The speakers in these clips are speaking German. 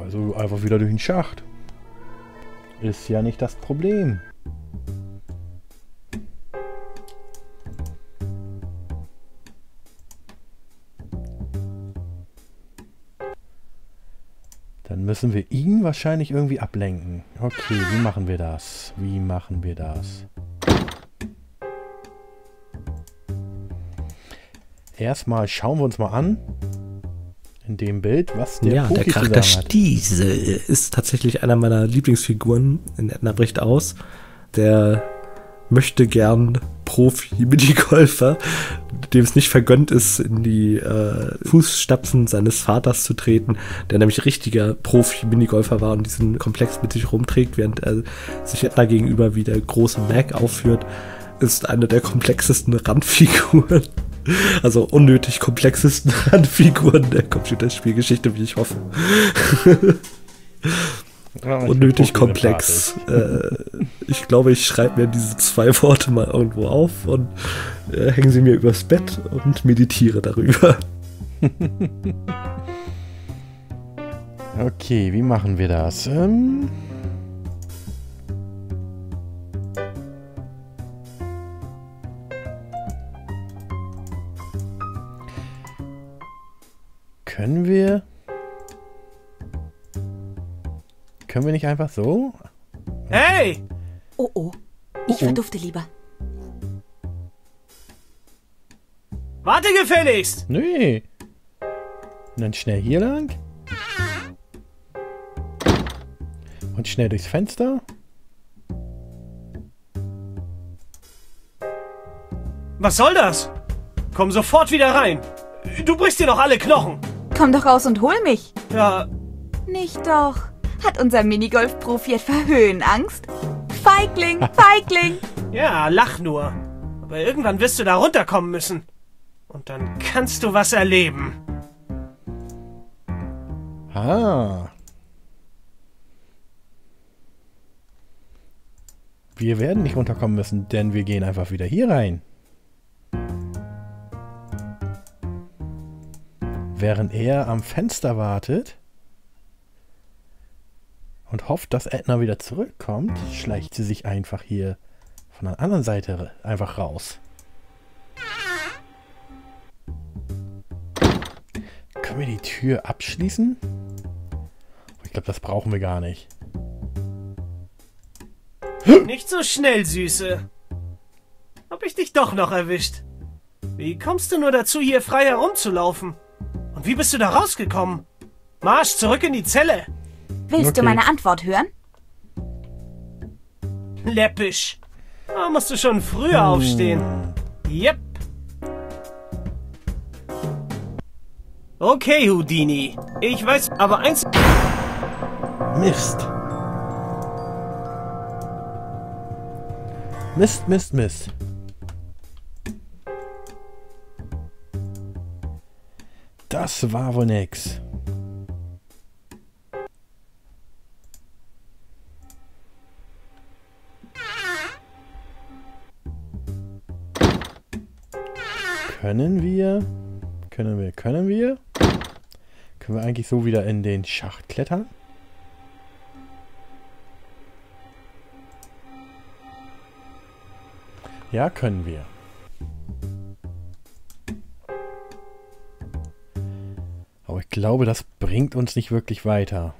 Also einfach wieder durch den Schacht. Ist ja nicht das Problem. Dann müssen wir ihn wahrscheinlich irgendwie ablenken. Okay, wie machen wir das? Wie machen wir das? Erstmal schauen wir uns mal an, in dem Bild, was der Poki zu sagen hat. Ja, der Charakter Stiesel ist tatsächlich einer meiner Lieblingsfiguren in Edna bricht aus. Der möchte gern Profi-Minigolfer, dem es nicht vergönnt ist, in die Fußstapfen seines Vaters zu treten, der nämlich richtiger Profi-Minigolfer war und diesen Komplex mit sich rumträgt, während er sich Edna gegenüber wie der große Mac aufführt, ist eine der komplexesten Randfiguren. Also unnötig komplexesten Randfiguren der Computerspielgeschichte, wie ich hoffe. Unnötig komplex. Ich glaube, ich schreibe mir diese zwei Worte mal irgendwo auf und hänge sie mir übers Bett und meditiere darüber. Okay, wie machen wir das? Können wir nicht einfach so? Hey! Oh oh, ich verdufte lieber. Warte gefälligst! Nee. Und dann schnell hier lang. Und schnell durchs Fenster. Was soll das? Komm sofort wieder rein. Du brichst dir doch alle Knochen. Komm doch raus und hol mich. Ja. Nicht doch. Hat unser Minigolf-Profi etwa Höhenangst? Feigling, Feigling. Ja, lach nur. Aber irgendwann wirst du da runterkommen müssen. Und dann kannst du was erleben. Ah. Wir werden nicht runterkommen müssen, denn wir gehen einfach wieder hier rein. Während er am Fenster wartet und hofft, dass Edna wieder zurückkommt, schleicht sie sich einfach hier von der anderen Seite einfach raus. Können wir die Tür abschließen? Ich glaube, das brauchen wir gar nicht. Nicht so schnell, Süße. Hab ich dich doch noch erwischt. Wie kommst du nur dazu, hier frei herumzulaufen? Wie bist du da rausgekommen? Marsch zurück in die Zelle! Willst du meine Antwort hören? Läppisch. Da musst du schon früher aufstehen. Yep. Okay, Houdini. Ich weiß, aber eins... Mist. Mist, Mist, Mist. Das war wohl nix. Können wir? Können wir eigentlich so wieder in den Schacht klettern? Ja, können wir. Ich glaube, das bringt uns nicht wirklich weiter.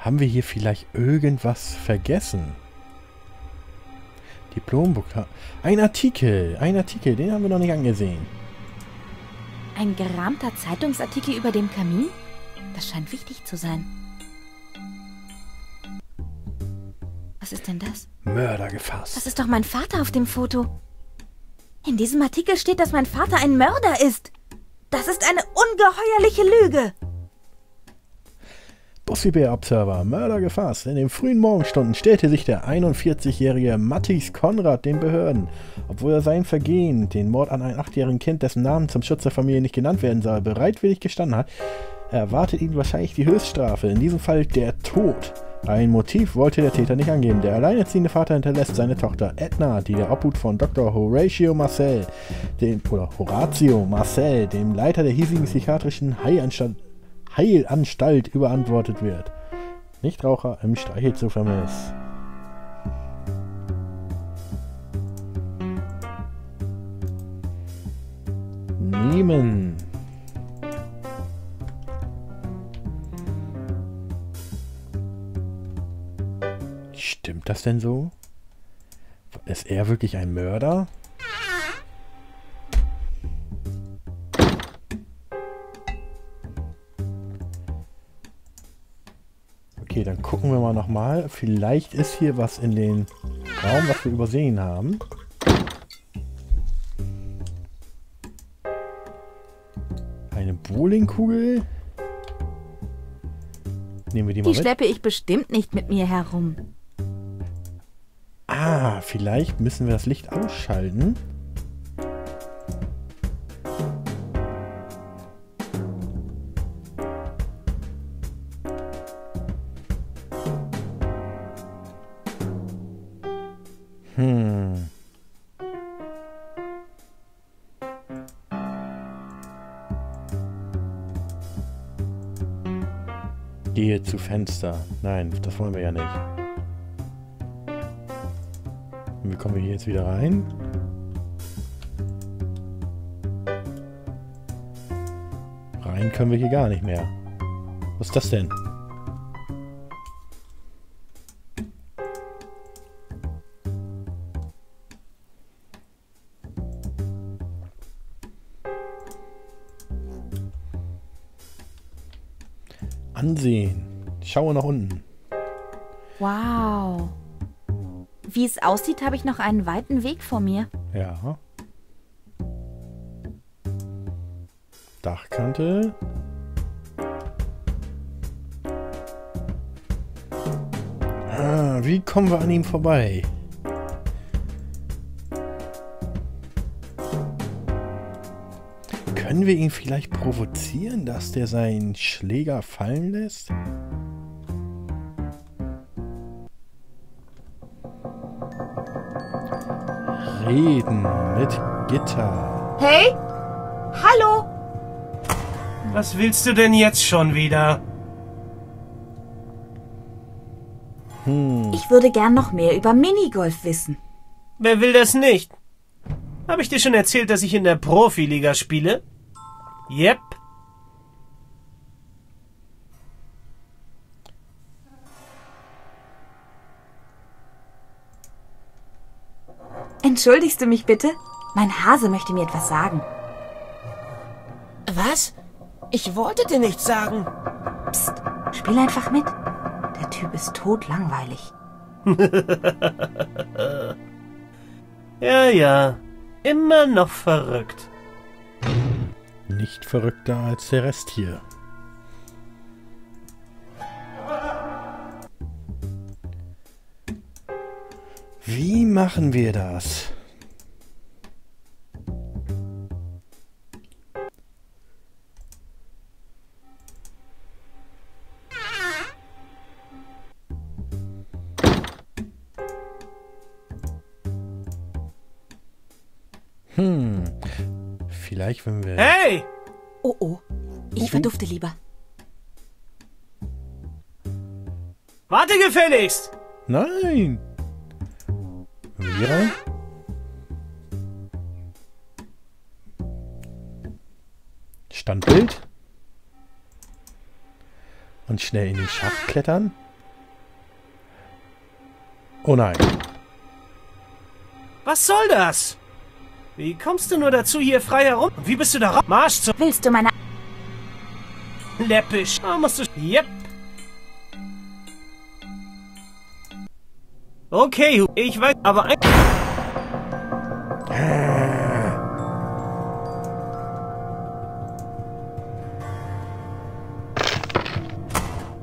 Haben wir hier vielleicht irgendwas vergessen? Diplombuch. Ein Artikel, den haben wir noch nicht angesehen. Ein gerahmter Zeitungsartikel über dem Kamin? Das scheint wichtig zu sein. Was ist denn das? Mörder gefasst. Das ist doch mein Vater auf dem Foto. In diesem Artikel steht, dass mein Vater ein Mörder ist. Das ist eine ungeheuerliche Lüge. Busy Bear Observer, Mörder gefasst. In den frühen Morgenstunden stellte sich der 41-jährige Mathis Konrad den Behörden. Obwohl er sein Vergehen, den Mord an einem 8-jährigen Kind, dessen Namen zum Schutz der Familie nicht genannt werden soll, bereitwillig gestanden hat, erwartet ihn wahrscheinlich die Höchststrafe, in diesem Fall der Tod. Ein Motiv wollte der Täter nicht angeben. Der alleinerziehende Vater hinterlässt seine Tochter Edna, die der Obhut von Dr. Horatio Marcel, dem Leiter der hiesigen psychiatrischen Heilanstalt, überantwortet wird. Nichtraucher im Streichel zu vermissen. Nehmen. Stimmt das denn so? Ist er wirklich ein Mörder? Okay, dann gucken wir mal nochmal. Vielleicht ist hier was in den Raum, was wir übersehen haben. Eine Bowlingkugel. Nehmen wir die mal mit. Die schleppe ich bestimmt nicht mit mir herum. Ah, vielleicht müssen wir das Licht ausschalten. Gehe zu Fenster. Nein, das wollen wir ja nicht. Wie kommen wir hier jetzt wieder rein? Rein können wir hier gar nicht mehr. Was ist das denn? Ansehen. Ich schaue nach unten. Wow. Wie es aussieht, habe ich noch einen weiten Weg vor mir. Ja. Dachkante. Ah, wie kommen wir an ihm vorbei? Können wir ihn vielleicht provozieren, dass der seinen Schläger fallen lässt? Reden mit Gitter. Hey? Hallo? Was willst du denn jetzt schon wieder? Ich würde gern noch mehr über Minigolf wissen. Wer will das nicht? Habe ich dir schon erzählt, dass ich in der Profiliga spiele? Yep. Entschuldigst du mich bitte? Mein Hase möchte mir etwas sagen. Was? Ich wollte dir nichts sagen. Psst, spiel einfach mit. Der Typ ist todlangweilig. Ja, ja. Immer noch verrückt. Nicht verrückter als der Rest hier. Wie machen wir das? Vielleicht, wenn wir... Hey! Oh, oh. Ich verdufte lieber. Warte gefälligst! Nein! Wir rein? Standbild. Und schnell in den Schacht klettern. Oh nein. Was soll das? Wie kommst du nur dazu, hier frei herum? Und wie bist du da raus? Marsch zu... Willst du meine... Läppisch. Ah, musst du... Yep. Okay, ich weiß, aber ein...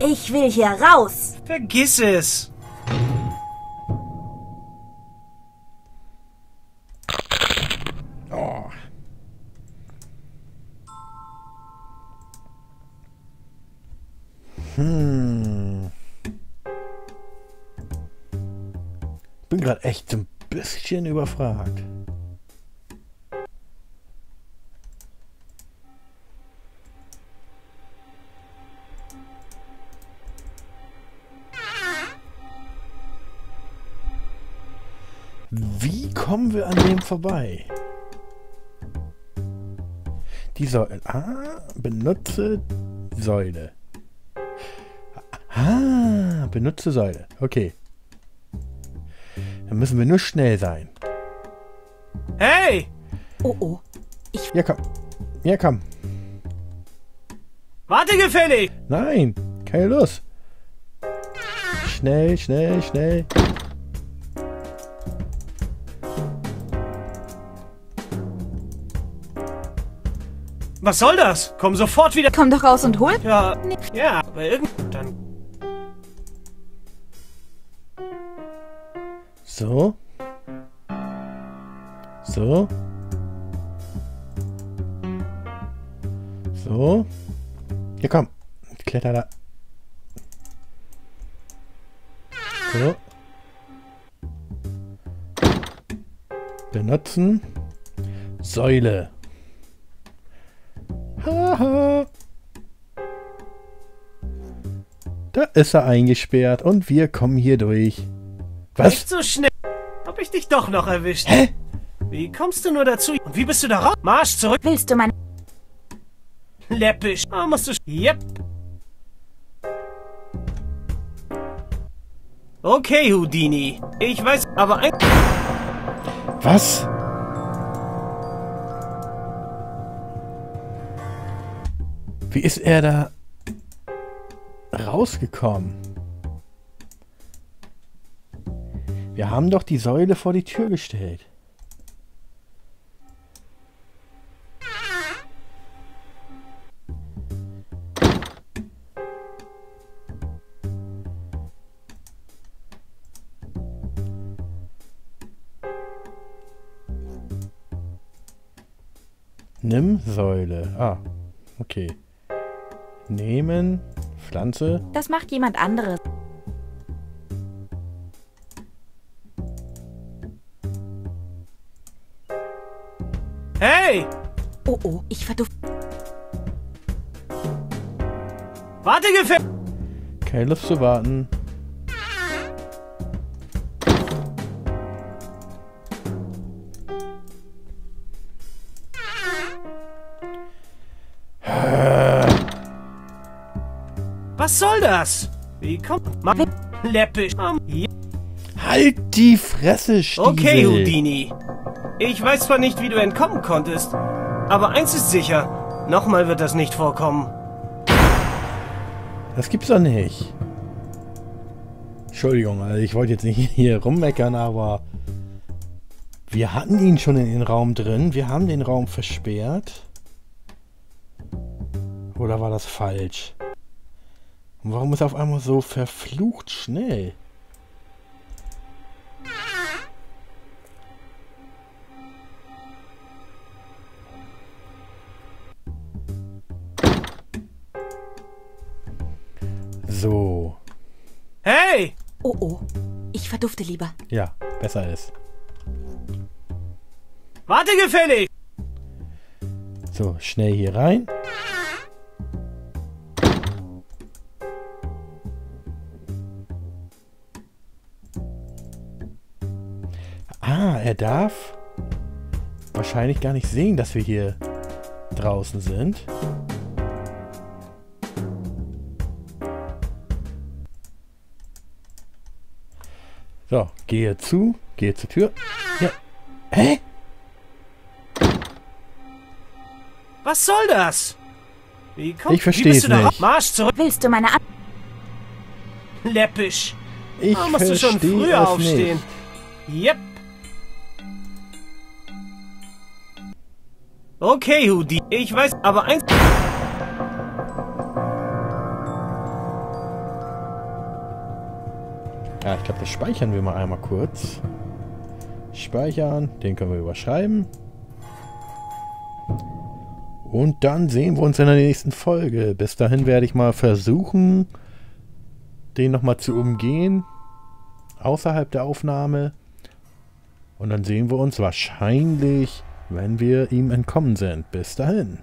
Ich will hier raus. Vergiss es. bin gerade echt ein bisschen überfragt. Wie kommen wir an dem vorbei? Die Säule. Ah, benutze Säule. Ah, benutze Säule. Okay. Dann müssen wir nur schnell sein. Hey! Oh, oh. Ich... Ja, komm. Ja, komm. Warte, gefällig! Nein, keine Lust. Schnell, schnell, schnell. Was soll das? Komm sofort wieder... Komm doch raus und hol... Ja, nee. Ja, aber irgendwann... Dann. So. So. So. Ja, komm. Ich kletter da. So. Benutzen. Säule. Da ist er eingesperrt und wir kommen hier durch. Was? Nicht so schnell. Hab ich dich doch noch erwischt. Hä? Wie kommst du nur dazu? Und wie bist du da raus? Marsch zurück. Willst du mein... Läppisch. Ah, musst du... Yep. Okay, Houdini. Ich weiß, aber ein... Was? Wie ist er da rausgekommen? Wir haben doch die Säule vor die Tür gestellt. Nimm Säule. Ah, okay. Nehmen, Pflanze. Das macht jemand anderes. Hey! Oh, oh, ich verduft... Warte, Gefähr... Keine Lust zu warten. Was soll das? Wie kommt man läppisch am... Halt die Fresse, Stiesel. Okay, Houdini. Ich weiß zwar nicht, wie du entkommen konntest, aber eins ist sicher, nochmal wird das nicht vorkommen. Das gibt's doch nicht. Entschuldigung, also ich wollte jetzt nicht hier rummeckern, aber... Wir hatten ihn schon in den Raum drin, wir haben den Raum versperrt. Oder war das falsch? Und warum ist er auf einmal so verflucht schnell? So. Hey! Oh, oh. Ich verdufte lieber. Ja, besser ist. Warte, gefällig! So, schnell hier rein. Ah, er darf wahrscheinlich gar nicht sehen, dass wir hier draußen sind. So, gehe zur Tür. Ja. Hä? Was soll das? Wie kommt, ich verstehe es nicht. Marsch zurück. Willst du meine Ab... Läppisch. Ich musst du schon früher aufstehen. Nicht. Yep. Okay, Houdini. Ich weiß, aber eins... Ja, ich glaube, das speichern wir mal einmal kurz. Speichern, den können wir überschreiben. Und dann sehen wir uns in der nächsten Folge. Bis dahin werde ich mal versuchen, den nochmal zu umgehen. Außerhalb der Aufnahme. Und dann sehen wir uns wahrscheinlich, wenn wir ihm entkommen sind. Bis dahin.